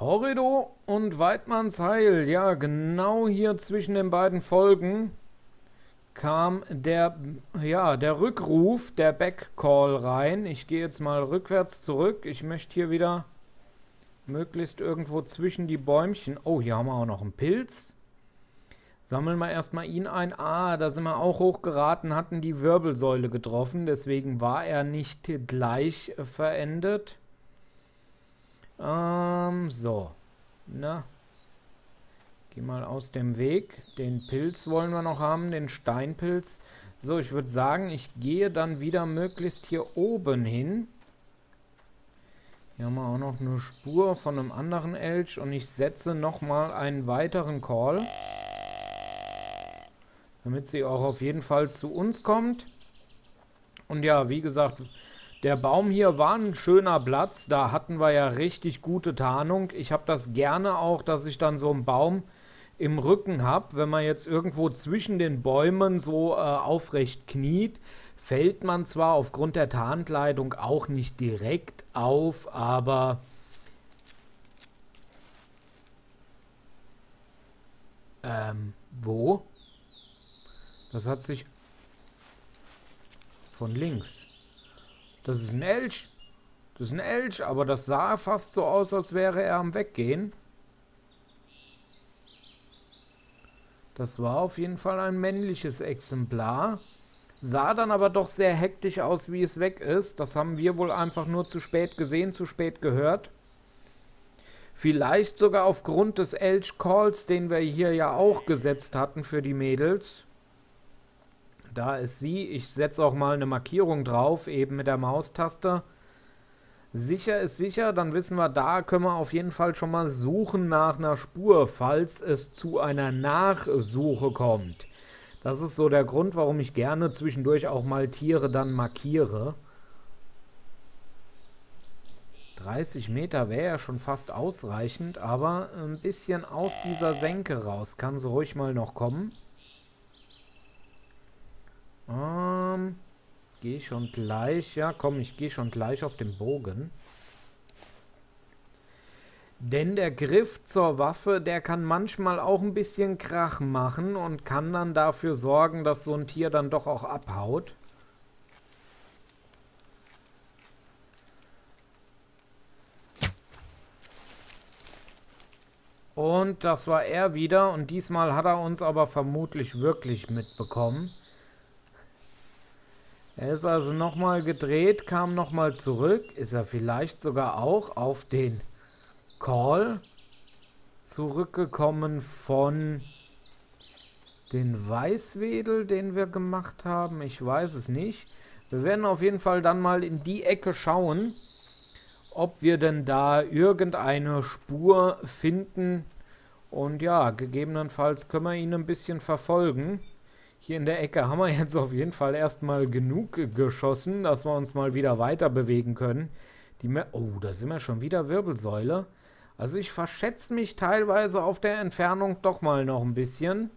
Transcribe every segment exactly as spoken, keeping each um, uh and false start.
Horrido und Weidmanns Heil. Ja, genau hier zwischen den beiden Folgen kam der, ja, der Rückruf, der Backcall rein. Ich gehe jetzt mal rückwärts zurück. Ich möchte hier wieder möglichst irgendwo zwischen die Bäumchen. Oh, hier haben wir auch noch einen Pilz. Sammeln wir erstmal ihn ein. Ah, da sind wir auch hochgeraten, hatten die Wirbelsäule getroffen. Deswegen war er nicht gleich verendet. Ähm, so. Na. Geh mal aus dem Weg. Den Pilz wollen wir noch haben, den Steinpilz. So, ich würde sagen, ich gehe dann wieder möglichst hier oben hin. Hier haben wir auch noch eine Spur von einem anderen Elch. Und ich setze nochmal einen weiteren Call. Damit sie auch auf jeden Fall zu uns kommt. Und ja, wie gesagt, der Baum hier war ein schöner Platz, da hatten wir ja richtig gute Tarnung. Ich habe das gerne auch, dass ich dann so einen Baum im Rücken habe. Wenn man jetzt irgendwo zwischen den Bäumen so äh, aufrecht kniet, fällt man zwar aufgrund der Tarnkleidung auch nicht direkt auf, aber ähm, wo? Das hat sich von links... Das ist ein Elch. Das ist ein Elch, aber das sah fast so aus, als wäre er am Weggehen. Das war auf jeden Fall ein männliches Exemplar. Sah dann aber doch sehr hektisch aus, wie es weg ist. Das haben wir wohl einfach nur zu spät gesehen, zu spät gehört. Vielleicht sogar aufgrund des Elch-Calls, den wir hier ja auch gesetzt hatten für die Mädels. Da ist sie. Ich setze auch mal eine Markierung drauf, eben mit der Maustaste. Sicher ist sicher, dann wissen wir, da können wir auf jeden Fall schon mal suchen nach einer Spur, falls es zu einer Nachsuche kommt. Das ist so der Grund, warum ich gerne zwischendurch auch mal Tiere dann markiere. dreißig Meter wäre ja schon fast ausreichend, aber ein bisschen aus dieser Senke raus kann sie ruhig mal noch kommen. Ähm, geh schon gleich. Ja, komm, ich gehe schon gleich auf den Bogen. Denn der Griff zur Waffe, der kann manchmal auch ein bisschen Krach machen und kann dann dafür sorgen, dass so ein Tier dann doch auch abhaut. Und das war er wieder und diesmal hat er uns aber vermutlich wirklich mitbekommen. Er ist also nochmal gedreht, kam nochmal zurück. Ist er vielleicht sogar auch auf den Call zurückgekommen von den Weißwedel, den wir gemacht haben? Ich weiß es nicht. Wir werden auf jeden Fall dann mal in die Ecke schauen, ob wir denn da irgendeine Spur finden. Und ja, gegebenenfalls können wir ihn ein bisschen verfolgen. Hier in der Ecke haben wir jetzt auf jeden Fall erstmal genug geschossen, dass wir uns mal wieder weiter bewegen können. Die Mer- oh, da sind wir schon wieder Wirbelsäule. Also ich verschätze mich teilweise auf der Entfernung doch mal noch ein bisschen.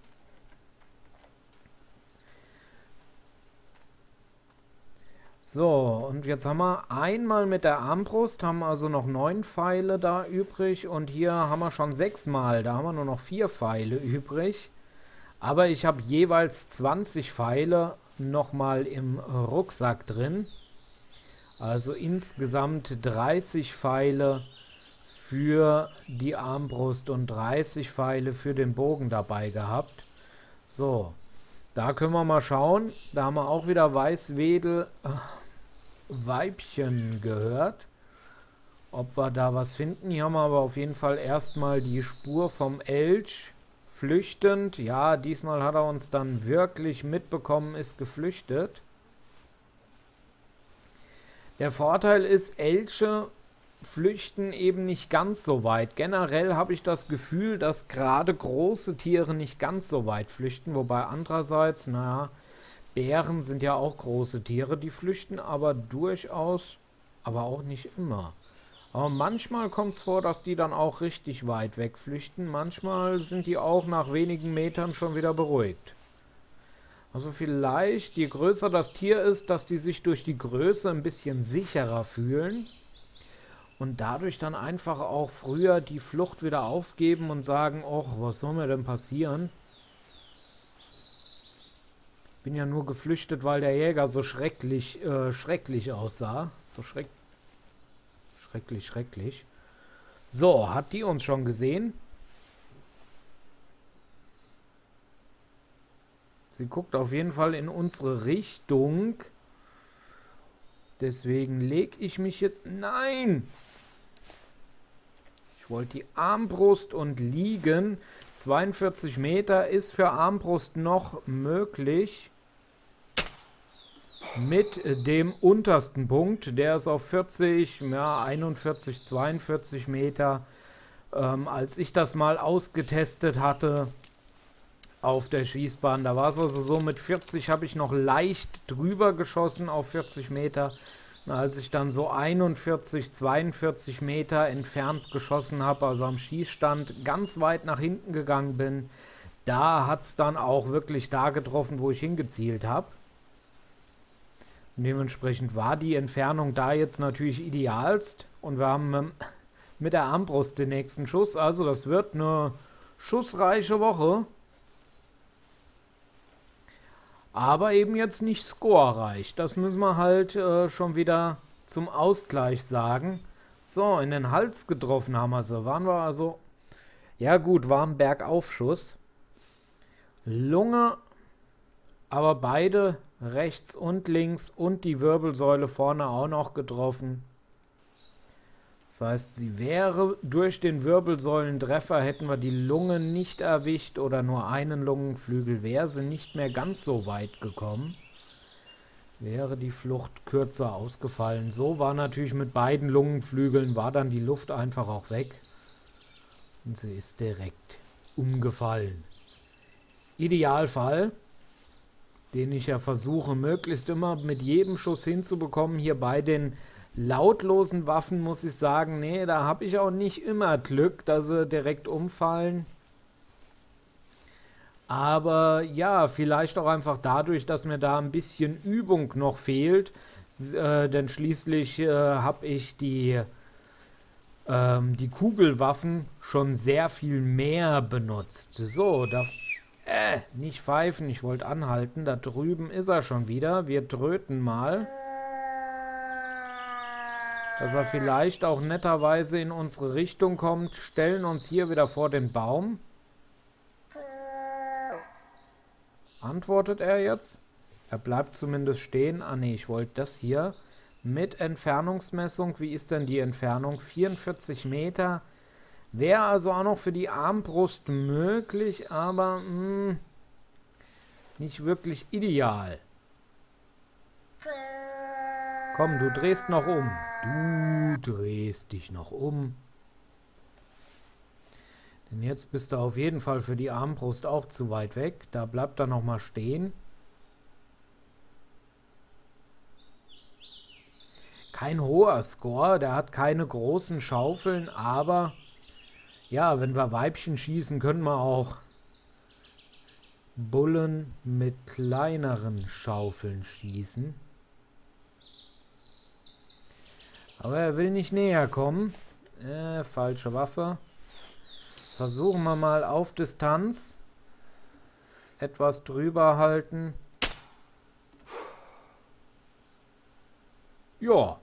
So, und jetzt haben wir einmal mit der Armbrust, haben also noch neun Pfeile da übrig. Und hier haben wir schon sechsmal, da haben wir nur noch vier Pfeile übrig. Aber ich habe jeweils zwanzig Pfeile nochmal im Rucksack drin. Also insgesamt dreißig Pfeile für die Armbrust und dreißig Pfeile für den Bogen dabei gehabt. So, da können wir mal schauen. Da haben wir auch wieder Weißwedel-Weibchen gehört. Ob wir da was finden. Hier haben wir aber auf jeden Fall erstmal die Spur vom Elch. Flüchtend, ja, diesmal hat er uns dann wirklich mitbekommen, ist geflüchtet. Der Vorteil ist, Elche flüchten eben nicht ganz so weit. Generell habe ich das Gefühl, dass gerade große Tiere nicht ganz so weit flüchten, wobei andererseits, naja, Bären sind ja auch große Tiere, die flüchten aber durchaus, aber auch nicht immer. Aber manchmal kommt es vor, dass die dann auch richtig weit weg flüchten. Manchmal sind die auch nach wenigen Metern schon wieder beruhigt. Also vielleicht, je größer das Tier ist, dass die sich durch die Größe ein bisschen sicherer fühlen. und dadurch dann einfach auch früher die Flucht wieder aufgeben und sagen, och, was soll mir denn passieren? Bin ja nur geflüchtet, weil der Jäger so schrecklich, äh, schrecklich aussah. So schreck schrecklich, schrecklich. So, hat die uns schon gesehen? Sie guckt auf jeden Fall in unsere Richtung. Deswegen lege ich mich jetzt... Nein! Ich wollte die Armbrust und liegen. zweiundvierzig Meter ist für Armbrust noch möglich. Mit dem untersten Punkt. Der ist auf vierzig, ja, einundvierzig, zweiundvierzig Meter. Ähm, als ich das mal ausgetestet hatte auf der Schießbahn, da war es also so, mit vierzig habe ich noch leicht drüber geschossen auf vierzig Meter. Und als ich dann so einundvierzig, zweiundvierzig Meter entfernt geschossen habe, also am Schießstand ganz weit nach hinten gegangen bin, da hat es dann auch wirklich da getroffen, wo ich hingezielt habe. Dementsprechend war die Entfernung da jetzt natürlich idealst. Und wir haben ähm, mit der Armbrust den nächsten Schuss. Also das wird eine schussreiche Woche. Aber eben jetzt nicht scorereich. Das müssen wir halt äh, schon wieder zum Ausgleich sagen. So, in den Hals getroffen haben wir sie. Waren wir also... Ja gut, war ein Bergaufschuss. Lunge, aber beide... Rechts und links und die Wirbelsäule vorne auch noch getroffen. Das heißt, sie wäre durch den Wirbelsäulentreffer, hätten wir die Lunge nicht erwischt oder nur einen Lungenflügel, wäre sie nicht mehr ganz so weit gekommen. Wäre die Flucht kürzer ausgefallen. So war natürlich mit beiden Lungenflügeln, war dann die Luft einfach auch weg. Und sie ist direkt umgefallen. Idealfall, den ich ja versuche, möglichst immer mit jedem Schuss hinzubekommen. Hier bei den lautlosen Waffen muss ich sagen, nee, da habe ich auch nicht immer Glück, dass sie direkt umfallen. Aber ja, vielleicht auch einfach dadurch, dass mir da ein bisschen Übung noch fehlt. Äh, denn schließlich äh, habe ich die, ähm, die Kugelwaffen schon sehr viel mehr benutzt. So, da... Äh, nicht pfeifen, ich wollte anhalten. Da drüben ist er schon wieder. Wir tröten mal. Dass er vielleicht auch netterweise in unsere Richtung kommt. Stellen uns hier wieder vor den Baum. Antwortet er jetzt? Er bleibt zumindest stehen. Ah ne, ich wollte das hier. Mit Entfernungsmessung. Wie ist denn die Entfernung? vierundvierzig Meter. Wäre also auch noch für die Armbrust möglich, aber mh, nicht wirklich ideal. Komm, du drehst noch um. Du drehst dich noch um. Denn jetzt bist du auf jeden Fall für die Armbrust auch zu weit weg. Da bleibt er nochmal stehen. Kein hoher Score, der hat keine großen Schaufeln, aber... Ja, wenn wir Weibchen schießen, können wir auch Bullen mit kleineren Schaufeln schießen. Aber er will nicht näher kommen. Äh, falsche Waffe. Versuchen wir mal auf Distanz. Etwas drüber halten. Ja.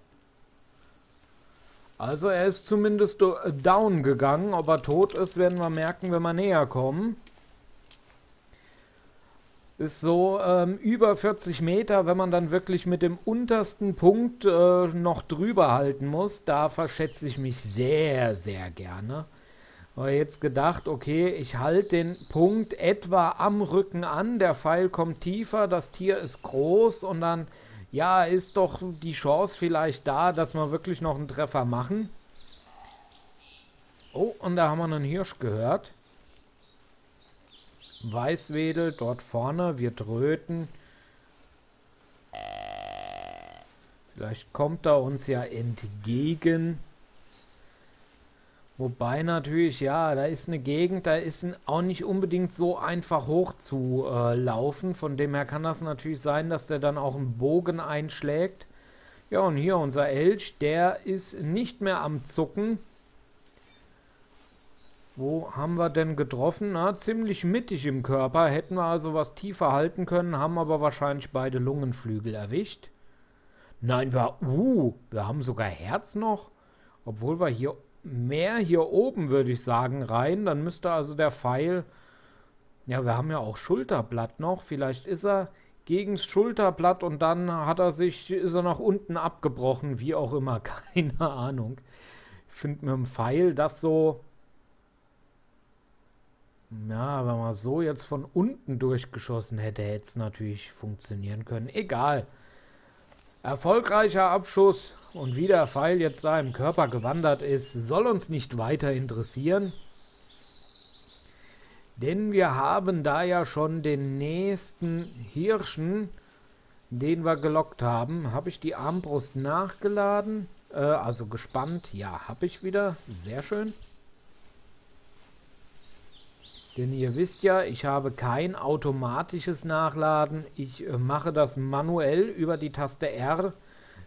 Also er ist zumindest down gegangen. Ob er tot ist, werden wir merken, wenn wir näher kommen. Ist so ähm, über vierzig Meter, wenn man dann wirklich mit dem untersten Punkt äh, noch drüber halten muss. Da verschätze ich mich sehr, sehr gerne. Aber jetzt gedacht, okay, ich halte den Punkt etwa am Rücken an. Der Pfeil kommt tiefer, das Tier ist groß und dann... Ja, ist doch die Chance vielleicht da, dass wir wirklich noch einen Treffer machen. Oh, und da haben wir einen Hirsch gehört. Weißwedel dort vorne, wir tröten. Vielleicht kommt er uns ja entgegen. Wobei natürlich, ja, da ist eine Gegend, da ist auch nicht unbedingt so einfach hoch zu äh, laufen. Von dem her kann das natürlich sein, dass der dann auch einen Bogen einschlägt. Ja, und hier unser Elch, der ist nicht mehr am Zucken. Wo haben wir denn getroffen? Na, ziemlich mittig im Körper. Hätten wir also was tiefer halten können, haben aber wahrscheinlich beide Lungenflügel erwischt. Nein, wir, uh, wir haben sogar Herz noch. Obwohl wir hier mehr hier oben, würde ich sagen, rein. Dann müsste also der Pfeil... Ja, wir haben ja auch Schulterblatt noch. Vielleicht ist er gegens Schulterblatt und dann hat er sich, ist er nach unten abgebrochen. Wie auch immer, keine Ahnung. Ich finde mit dem Pfeil das so... Ja, wenn man so jetzt von unten durchgeschossen hätte, hätte es natürlich funktionieren können. Egal. Erfolgreicher Abschuss und wie der Pfeil jetzt da im Körper gewandert ist, soll uns nicht weiter interessieren. Denn wir haben da ja schon den nächsten Hirschen, den wir gelockt haben. Habe ich die Armbrust nachgeladen? Äh, also gespannt. Ja, habe ich wieder. Sehr schön. Denn ihr wisst ja, ich habe kein automatisches Nachladen. Ich mache das manuell über die Taste R.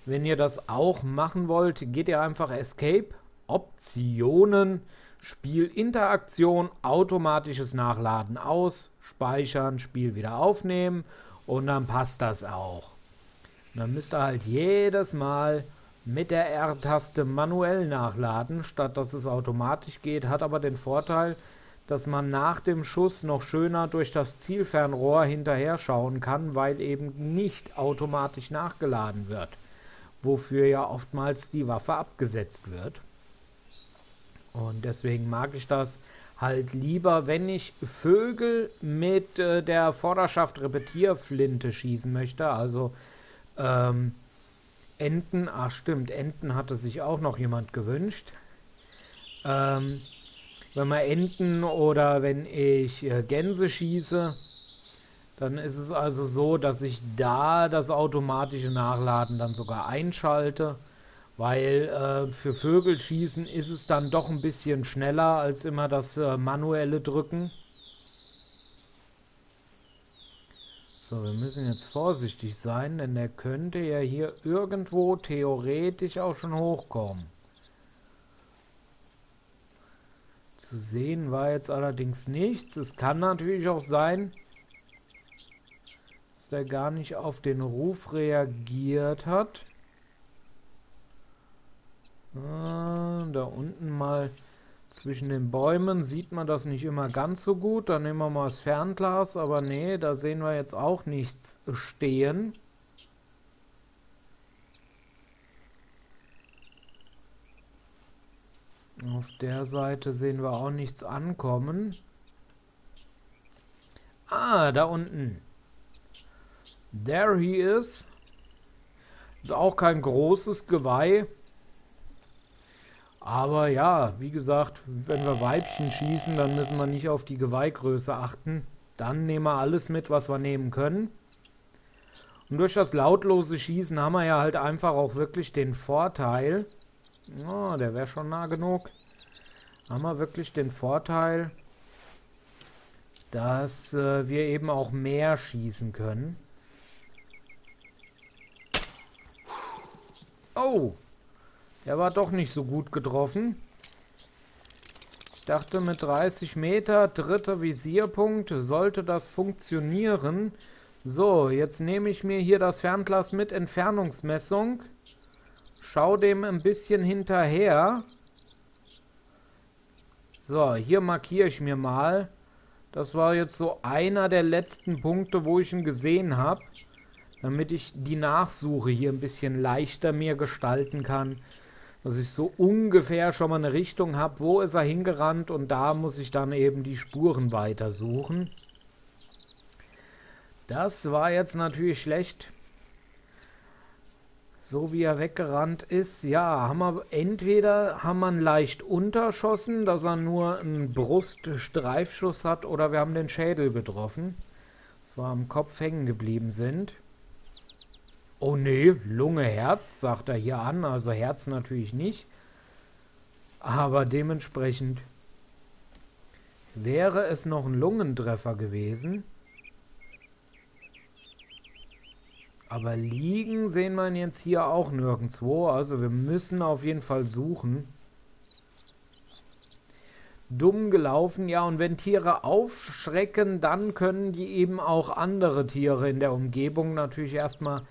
Wenn ihr das auch machen wollt, geht ihr einfach Escape, Optionen, Spielinteraktion, automatisches Nachladen aus, speichern, Spiel wieder aufnehmen und dann passt das auch. Und dann müsst ihr halt jedes Mal mit der R-Taste manuell nachladen, statt dass es automatisch geht, hat aber den Vorteil, dass man nach dem Schuss noch schöner durch das Zielfernrohr hinterher schauen kann, weil eben nicht automatisch nachgeladen wird, wofür ja oftmals die Waffe abgesetzt wird. Und deswegen mag ich das halt lieber, wenn ich Vögel mit äh, der Vorderschaft Repetierflinte schießen möchte, also ähm, Enten, ach stimmt, Enten hatte sich auch noch jemand gewünscht, ähm, wenn man Enten oder wenn ich Gänse schieße, dann ist es also so, dass ich da das automatische Nachladen dann sogar einschalte, weil äh, für Vögel schießen ist es dann doch ein bisschen schneller als immer das äh, manuelle Drücken. So, wir müssen jetzt vorsichtig sein, denn der könnte ja hier irgendwo theoretisch auch schon hochkommen. Zu sehen war jetzt allerdings nichts. Es kann natürlich auch sein, dass er gar nicht auf den Ruf reagiert hat. Ah, da unten mal zwischen den Bäumen sieht man das nicht immer ganz so gut. Da nehmen wir mal das Fernglas, aber nee, da sehen wir jetzt auch nichts stehen. Auf der Seite sehen wir auch nichts ankommen. Ah, da unten. There he is. Ist auch kein großes Geweih. Aber ja, wie gesagt, wenn wir Weibchen schießen, dann müssen wir nicht auf die Geweihgröße achten. Dann nehmen wir alles mit, was wir nehmen können. Und durch das lautlose Schießen haben wir ja halt einfach auch wirklich den Vorteil... Oh, der wäre schon nah genug. Haben wir wirklich den Vorteil, dass äh, wir eben auch mehr schießen können. Oh, der war doch nicht so gut getroffen. Ich dachte, mit dreißig Meter, dritter Visierpunkt, sollte das funktionieren. So, jetzt nehme ich mir hier das Fernglas mit Entfernungsmessung. Schau dem ein bisschen hinterher. So, hier markiere ich mir mal. Das war jetzt so einer der letzten Punkte, wo ich ihn gesehen habe. Damit ich die Nachsuche hier ein bisschen leichter mir gestalten kann. Dass ich so ungefähr schon mal eine Richtung habe. Wo ist er hingerannt? Und da muss ich dann eben die Spuren weitersuchen. Das war jetzt natürlich schlecht. So wie er weggerannt ist, ja, haben wir entweder haben wir ihn leicht unterschossen, dass er nur einen Bruststreifschuss hat, oder wir haben den Schädel getroffen, dass wir am Kopf hängen geblieben sind. Oh nee, Lunge, Herz, sagt er hier an, also Herz natürlich nicht, aber dementsprechend wäre es noch ein Lungentreffer gewesen. Aber liegen sehen wir jetzt hier auch nirgendwo. Also wir müssen auf jeden Fall suchen. Dumm gelaufen. Ja, und wenn Tiere aufschrecken, dann können die eben auch andere Tiere in der Umgebung natürlich erstmal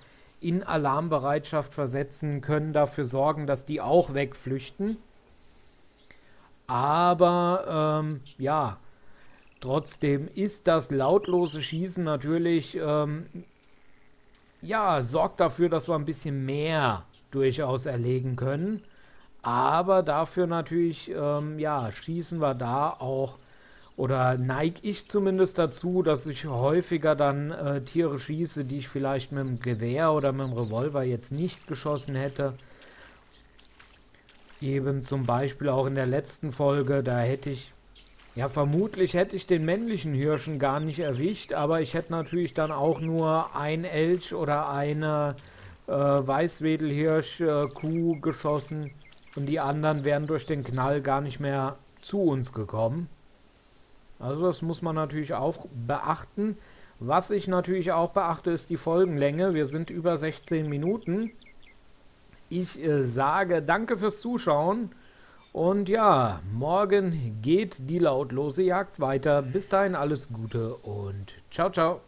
in Alarmbereitschaft versetzen, können dafür sorgen, dass die auch wegflüchten. Aber, ähm, ja, trotzdem ist das lautlose Schießen natürlich, ähm, ja, sorgt dafür, dass wir ein bisschen mehr durchaus erlegen können. Aber dafür natürlich, ähm, ja, schießen wir da auch, oder neige ich zumindest dazu, dass ich häufiger dann äh, Tiere schieße, die ich vielleicht mit dem Gewehr oder mit dem Revolver jetzt nicht geschossen hätte. Eben zum Beispiel auch in der letzten Folge, da hätte ich, ja vermutlich hätte ich den männlichen Hirschen gar nicht erwischt, aber ich hätte natürlich dann auch nur ein Elch oder eine äh, Weißwedelhirschkuh äh, geschossen. Und die anderen wären durch den Knall gar nicht mehr zu uns gekommen. Also das muss man natürlich auch beachten. Was ich natürlich auch beachte, ist die Folgenlänge. Wir sind über sechzehn Minuten. Ich äh, sage danke fürs Zuschauen. Und ja, morgen geht die lautlose Jagd weiter. Bis dahin alles Gute und ciao, ciao.